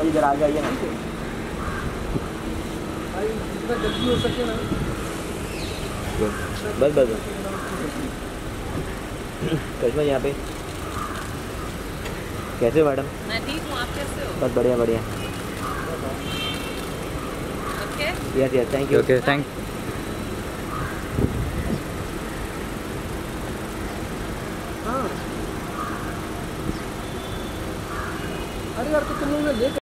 हाँ जी, जरा आ जाइए ना जल्दी हो सके ना। बस बस करिश्मा यहाँ पे कैसे हो मैडम? मैं ठीक हूँ, आप कैसे हो? बस बढ़िया बढ़िया। Okay yes yes thank you. Okay thank. हाँ अरे यार तो तुम लोग ने